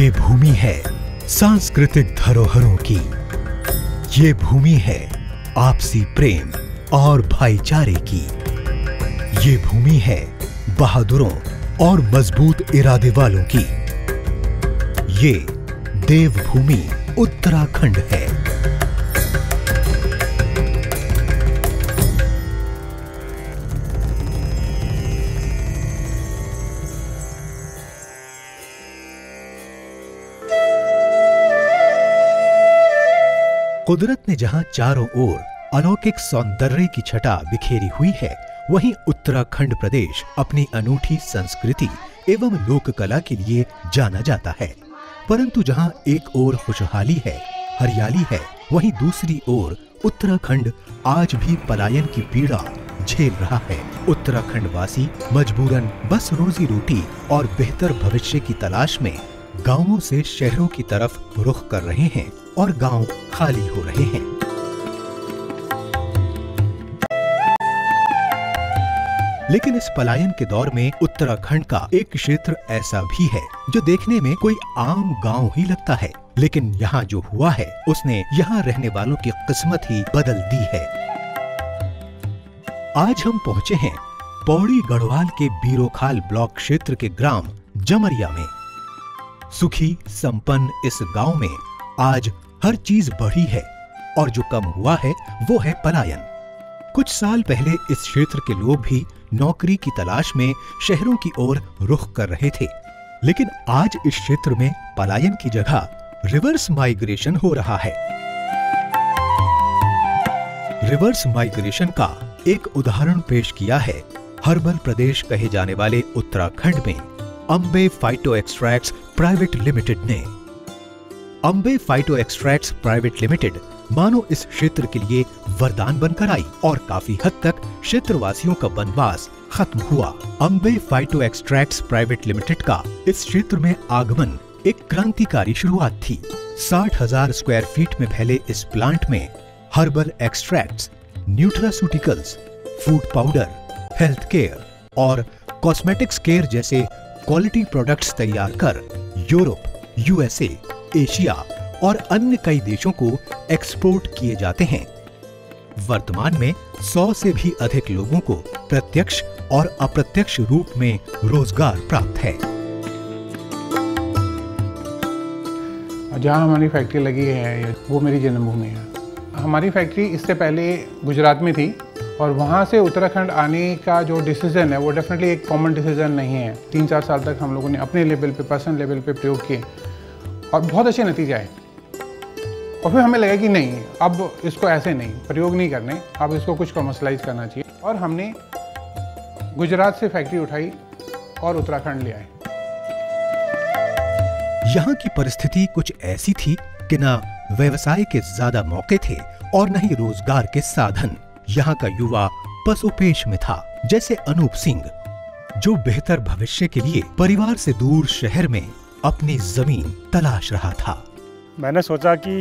ये भूमि है सांस्कृतिक धरोहरों की, ये भूमि है आपसी प्रेम और भाईचारे की, ये भूमि है बहादुरों और मजबूत इरादे वालों की। ये देवभूमि उत्तराखंड है। कुदरत ने जहां चारों ओर अलौकिक सौंदर्य की छटा बिखेरी हुई है, वहीं उत्तराखंड प्रदेश अपनी अनूठी संस्कृति एवं लोक कला के लिए जाना जाता है। परंतु जहां एक ओर खुशहाली है, हरियाली है, वहीं दूसरी ओर उत्तराखंड आज भी पलायन की पीड़ा झेल रहा है। उत्तराखंड वासी मजबूरन बस रोजी रोटी और बेहतर भविष्य की तलाश में गांवों से शहरों की तरफ रुख कर रहे हैं और गांव खाली हो रहे हैं। लेकिन इस पलायन के दौर में उत्तराखंड का एक क्षेत्र ऐसा भी है जो देखने में कोई आम गांव ही लगता है, लेकिन यहाँ जो हुआ है उसने यहाँ रहने वालों की किस्मत ही बदल दी है। आज हम पहुँचे हैं पौड़ी गढ़वाल के बीरोखाल ब्लॉक क्षेत्र के ग्राम जमरिया में। सुखी संपन्न इस गांव में आज हर चीज बढ़ी है और जो कम हुआ है वो है पलायन। कुछ साल पहले इस क्षेत्र के लोग भी नौकरी की तलाश में शहरों की ओर रुख कर रहे थे, लेकिन आज इस क्षेत्र में पलायन की जगह रिवर्स माइग्रेशन हो रहा है। रिवर्स माइग्रेशन का एक उदाहरण पेश किया है हर्बल प्रदेश कहे जाने वाले उत्तराखंड में अम्बे फाइटोएक्सट्रैक्ट्स प्राइवेट लिमिटेड ने। अम्बे फाइटोएक्सट्रैक्ट्स प्राइवेट लिमिटेड मानो इस क्षेत्र के लिए वरदान बनकर आई और काफी हद तक क्षेत्रवासियों का वनवास खत्म हुआ। अम्बे फाइटोएक्सट्रैक्ट्स प्राइवेट लिमिटेड का इस क्षेत्र में आगमन एक क्रांतिकारी शुरुआत थी। 60,000 स्क्वायर फीट में फैले इस प्लांट में herbal extracts, nutraceuticals, food powder, health care और कॉस्मेटिक्स केयर जैसे क्वालिटी प्रोडक्ट्स तैयार कर यूरोप, यूएसए, एशिया और अन्य कई देशों को एक्सपोर्ट किए जाते हैं। वर्तमान में 100 से भी अधिक लोगों को प्रत्यक्ष और अप्रत्यक्ष रूप में रोजगार प्राप्त है। जहाँ हमारी फैक्ट्री लगी है वो मेरी जन्मभूमि है। हमारी फैक्ट्री इससे पहले गुजरात में थी और वहाँ से उत्तराखंड आने का जो डिसीज़न है वो डेफिनेटली एक कॉमन डिसीज़न नहीं है। 3-4 साल तक हम लोगों ने अपने लेवल पे, पर्सनल लेवल पे प्रयोग किए और बहुत अच्छे नतीजे आए। और फिर हमें लगा कि नहीं, अब इसको ऐसे नहीं प्रयोग नहीं करने, अब इसको कुछ कमर्शलाइज करना चाहिए। और हमने गुजरात से फैक्ट्री उठाई और उत्तराखंड ले आए। यहाँ की परिस्थिति कुछ ऐसी थी कि न व्यवसाय के ज़्यादा मौके थे और न ही रोजगार के साधन। यहाँ का युवा पशुपेश में था, जैसे अनूप सिंह, जो बेहतर भविष्य के लिए परिवार से दूर शहर में अपनी जमीन तलाश रहा था। मैंने सोचा कि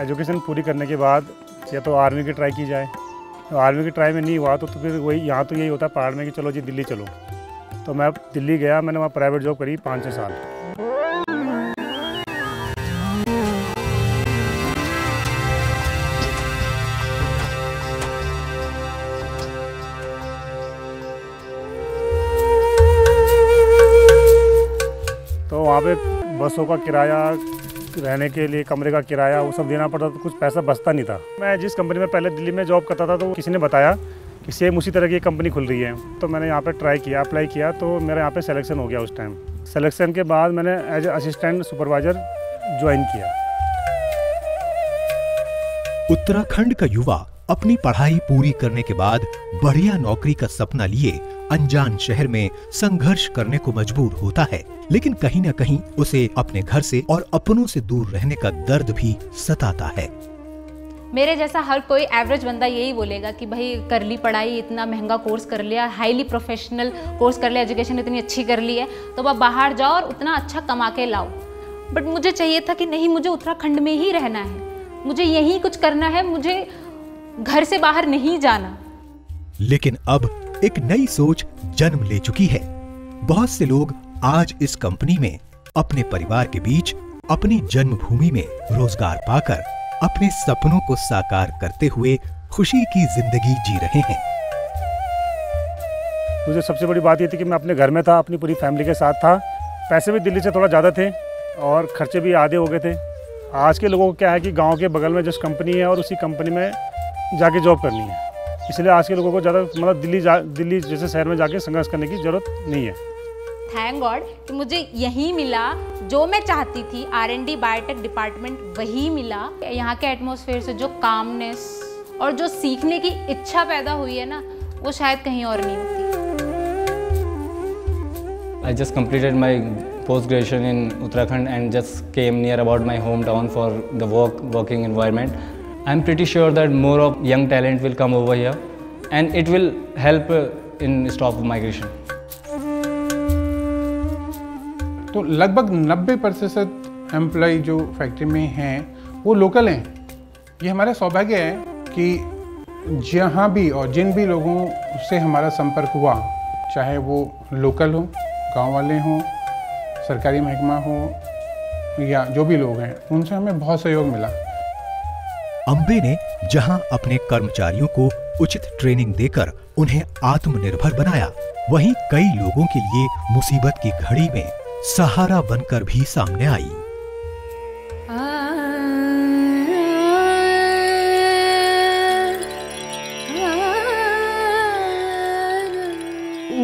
एजुकेशन पूरी करने के बाद या तो आर्मी की ट्राई की जाए। तो आर्मी की ट्राई में नहीं हुआ तो फिर वही, यहाँ तो यही होता है पहाड़ में कि चलो जी दिल्ली चलो। तो मैं दिल्ली गया, मैंने वहाँ प्राइवेट जॉब करी 5-6 साल। वहाँ पे बसों का किराया, रहने के लिए कमरे का किराया, वो सब देना पड़ता था, कुछ पैसा बचता नहीं था। मैं जिस कंपनी में पहले दिल्ली में जॉब करता था तो किसी ने बताया कि सेम उसी तरह की कंपनी खुल रही है। तो मैंने यहाँ पे ट्राई किया, अप्लाई किया, तो मेरा यहाँ पे सिलेक्शन हो गया। उस टाइम सिलेक्शन के बाद मैंने एज असिस्टेंट सुपरवाइज़र ज्वाइन किया। उत्तराखंड का युवा अपनी पढ़ाई पूरी करने के बाद बढ़िया नौकरी का सपना लिए अनजान शहर में संघर्ष करने को मजबूर होता है, लेकिन कहीं न कहीं उसे अपने घर से और अपनों से दूर रहने का दर्द भी सताता है। मेरे जैसा हर कोई एवरेज बंदा यही बोलेगा कि भाई कर ली पढ़ाई, इतना महंगा कोर्स कर लिया, हाईली प्रोफेशनल कोर्स कर लिया, एजुकेशन इतनी अच्छी कर ली है, तो आप बाहर जाओ और उतना अच्छा कमा के लाओ। बट मुझे चाहिए था कि नहीं, मुझे उत्तराखंड में ही रहना है, मुझे यही कुछ करना है, मुझे घर से बाहर नहीं जाना। लेकिन अब एक नई सोच जन्म ले चुकी है। बहुत से लोग आज इस कंपनी में अपने परिवार के बीच अपनी जन्मभूमि में रोजगार पाकर अपने सपनों को साकार करते हुए खुशी की जिंदगी जी रहे हैं। मुझे सबसे बड़ी बात ये थी कि मैं अपने घर में था, अपनी पूरी फैमिली के साथ था। पैसे भी दिल्ली से थोड़ा ज़्यादा थे और खर्चे भी आधे हो गए थे। आज के लोगों को क्या है कि गांव के बगल में जिस कंपनी है और उसी कंपनी में जाके जॉब करनी है, इसलिए आज के लोगों को ज़्यादा मतलब दिल्ली जैसे शहर में जाके संघर्ष करने की ज़रूरत नहीं है। थैंक गॉड कि मुझे यही मिला जो मैं चाहती थी, R&D बायोटेक डिपार्टमेंट वही मिला। यहाँ के एटमॉस्फेयर से जो कामनेस और जो सीखने की इच्छा पैदा हुई है ना, वो शायद कहीं और नहीं होती। I just completed my post graduation in Uttarakhand and just came near about my home town for the working environment. I am pretty sure that more of young talent will come over here and it will help in stop migration. तो लगभग 90% employ जो factory में हैं वो local हैं। ये हमारा सौभाग्य है कि जहाँ भी और जिन भी लोगों से हमारा संपर्क हुआ, चाहे वो लोकल हो, गांव वाले हों, सरकारी महकमा हो या जो भी लोग हैं, उनसे हमें बहुत सहयोग मिला। अम्बे ने जहाँ अपने कर्मचारियों को उचित ट्रेनिंग देकर उन्हें आत्मनिर्भर बनाया, वहीं कई लोगों के लिए मुसीबत की घड़ी में सहारा बनकर भी सामने आई।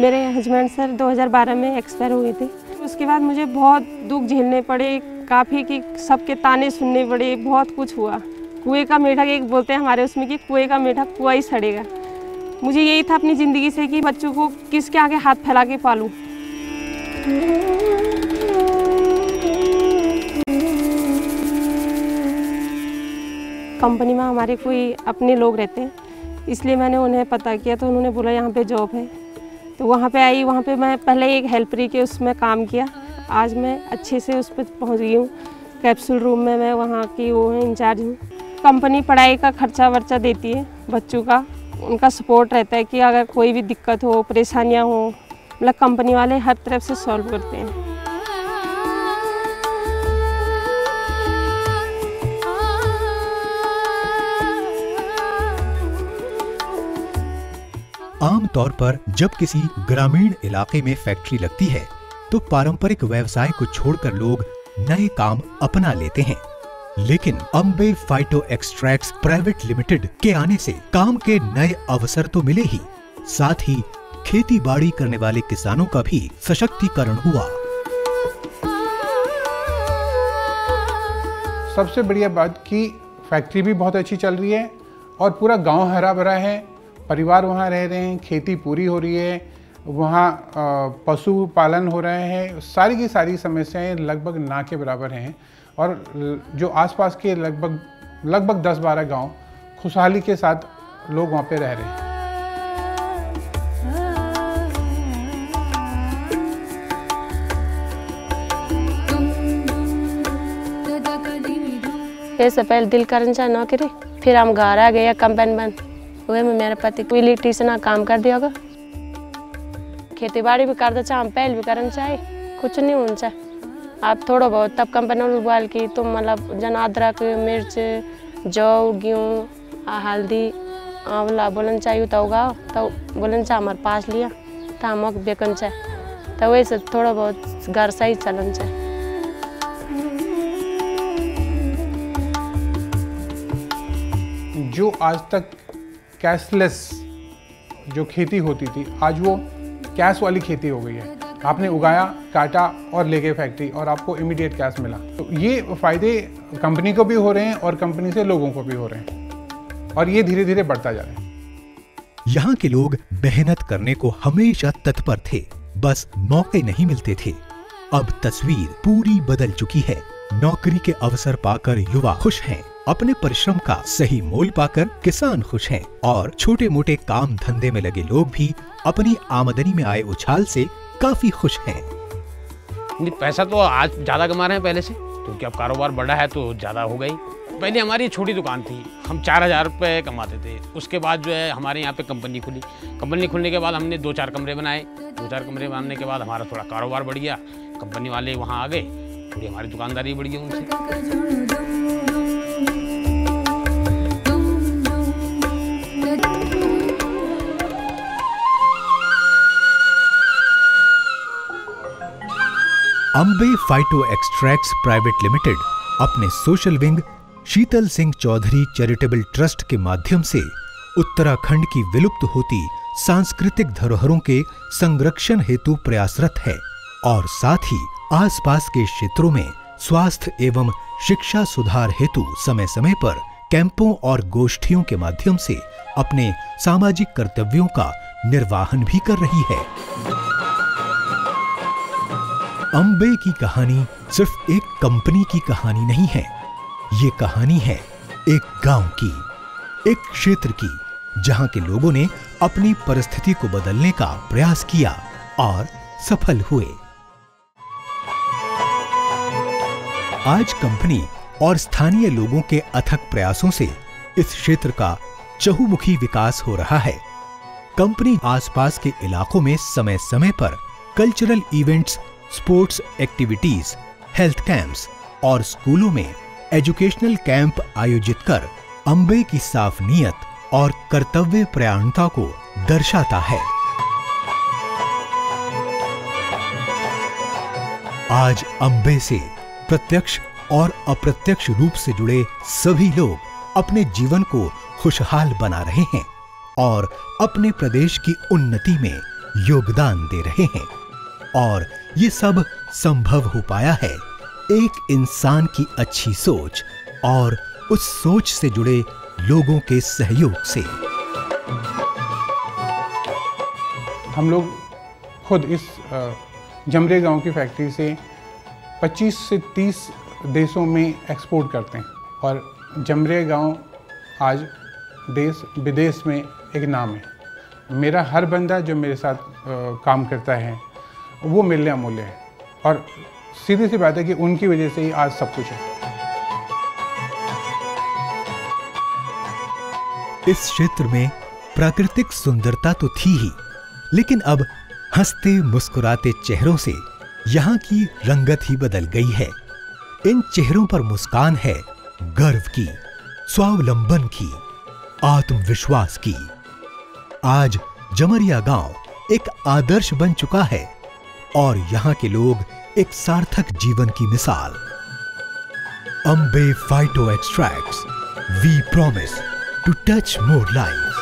मेरे हस्बैंड सर 2012 में एक्सपायर हुए थे। उसके बाद मुझे बहुत दुख झेलने पड़े, काफ़ी कि सबके ताने सुनने पड़े, बहुत कुछ हुआ। कुएं का मीठा एक बोलते हैं हमारे उसमें कि कुएं का मीठा कुआ ही सड़ेगा। मुझे यही था अपनी ज़िंदगी से कि बच्चों को किसके आगे हाथ फैला के पालूँ। कंपनी में हमारे कोई अपने लोग रहते हैं, इसलिए मैंने उन्हें पता किया तो उन्होंने बोला यहाँ पे जॉब है, तो वहाँ पे आई। वहाँ पे मैं पहले एक हेल्परी के उसमें काम किया, आज मैं अच्छे से उस पर पहुँच गई हूँ। कैप्सूल रूम में मैं वहाँ की वो है, इंचार्ज हूँ। कंपनी पढ़ाई का खर्चा वर्चा देती है, बच्चों का उनका सपोर्ट रहता है कि अगर कोई भी दिक्कत हो, परेशानियाँ हों, मतलब कंपनी वाले हर तरफ से सॉल्व करते हैं। आमतौर पर जब किसी ग्रामीण इलाके में फैक्ट्री लगती है तो पारंपरिक व्यवसाय को छोड़कर लोग नए काम अपना लेते हैं, लेकिन अम्बे फाइटोएक्सट्रैक्ट्स प्राइवेट लिमिटेड के आने से काम के नए अवसर तो मिले ही, साथ ही खेती बाड़ी करने वाले किसानों का भी सशक्तिकरण हुआ। सबसे बढ़िया बात कि फैक्ट्री भी बहुत अच्छी चल रही है और पूरा गांव हरा भरा है, परिवार वहाँ रह रहे हैं, खेती पूरी हो रही है, वहाँ पशु पालन हो रहे हैं। सारी की सारी समस्याएं लगभग ना के बराबर हैं और जो आसपास के लगभग 10-12 गांव खुशहाली के साथ लोग वहाँ पे रह रहे हैं। ऐसा पहले दिल करना चाहे नौकरी, फिर हम घर आ गया कंपनी बंद हुए में मेरे पति को इलेक्ट्रीशियन काम कर दिया होगा। खेती बाड़ी भी करना चाहे, हम पहले भी करना चाहिए, कुछ नहीं होना चाहिए। आप थोड़ा बहुत तब कंपनी में उबाल की तो मतलब जन अदरक मिर्च जौ गेहूँ हल्दी आंवला बोलन चाहिए तो उगाओ, तो बोलन चाहे हमारे पास लिया तो हम बेकन चाहिए, तो वैसे थोड़ा बहुत घर से ही चलन चाहिए। जो आज तक कैशलेस जो खेती होती थी, आज वो कैश वाली खेती हो गई है। आपने उगाया, काटा और ले गए फैक्ट्री और आपको इमीडिएट कैश मिला। तो ये फ़ायदे कंपनी को भी हो रहे हैं और कंपनी से लोगों को भी हो रहे हैं और ये धीरे धीरे बढ़ता जा रहा है। यहाँ के लोग मेहनत करने को हमेशा तत्पर थे, बस मौके नहीं मिलते थे। अब तस्वीर पूरी बदल चुकी है। नौकरी के अवसर पाकर युवा खुश हैं, अपने परिश्रम का सही मोल पाकर किसान खुश हैं और छोटे मोटे काम धंधे में लगे लोग भी अपनी आमदनी में आए उछाल से काफी खुश हैं। पैसा तो आज ज्यादा कमा रहे हैं पहले से, क्योंकि अब कारोबार बढ़ा है तो ज्यादा हो गई। पहले हमारी छोटी दुकान थी, हम 4000 रुपये कमाते थे। उसके बाद जो है हमारे यहाँ पे कंपनी खुली। कंपनी खुलने के बाद हमने 2-4 कमरे बनाए। 2-4 कमरे बनाने के बाद हमारा थोड़ा कारोबार बढ़ गया, कंपनी वाले वहाँ आ गए, थोड़ी हमारी दुकानदारी बढ़ गई उनसे। अम्बे फाइटोएक्सट्रैक्ट्स प्राइवेट लिमिटेड अपने social wing Sheetal Singh Chaudhary charitable trust के माध्यम से उत्तराखंड की विलुप्त होती सांस्कृतिक धरोहरों के संरक्षण हेतु प्रयासरत है और साथ ही आसपास के क्षेत्रों में स्वास्थ्य एवं शिक्षा सुधार हेतु समय समय पर कैंपों और गोष्ठियों के माध्यम से अपने सामाजिक कर्तव्यों का निर्वाहन भी कर रही है। अम्बे की कहानी सिर्फ एक कंपनी की कहानी नहीं है, ये कहानी है एक गांव की, एक क्षेत्र की, जहां के लोगों ने अपनी परिस्थिति को बदलने का प्रयास किया और सफल हुए। आज कंपनी और स्थानीय लोगों के अथक प्रयासों से इस क्षेत्र का चहुमुखी विकास हो रहा है। कंपनी आसपास के इलाकों में समय समय पर cultural events, sports activities, health camps और स्कूलों में एजुकेशनल कैंप आयोजित कर अम्बे की साफ नीयत और कर्तव्य परायणता को दर्शाता है। आज अम्बे से प्रत्यक्ष और अप्रत्यक्ष रूप से जुड़े सभी लोग अपने जीवन को खुशहाल बना रहे हैं और अपने प्रदेश की उन्नति में योगदान दे रहे हैं और ये सब संभव हो पाया है एक इंसान की अच्छी सोच और उस सोच से जुड़े लोगों के सहयोग से। हम लोग खुद इस जमरे गांव की फैक्ट्री से 25 से 30 देशों में एक्सपोर्ट करते हैं और जमरे गांव आज देश विदेश में एक नाम है। मेरा हर बंदा जो मेरे साथ काम करता है वो मिलने अमूल्य है और सीधी सी बात है कि उनकी वजह से ही आज सब कुछ है। इस क्षेत्र में प्राकृतिक सुंदरता तो थी ही, लेकिन अब हंसते मुस्कुराते चेहरों से यहाँ की रंगत ही बदल गई है। इन चेहरों पर मुस्कान है गर्व की, स्वावलंबन की, आत्मविश्वास की। आज जमरिया गांव एक आदर्श बन चुका है और यहाँ के लोग एक सार्थक जीवन की मिसाल। Ambe phytoextracts, we promise to touch more life.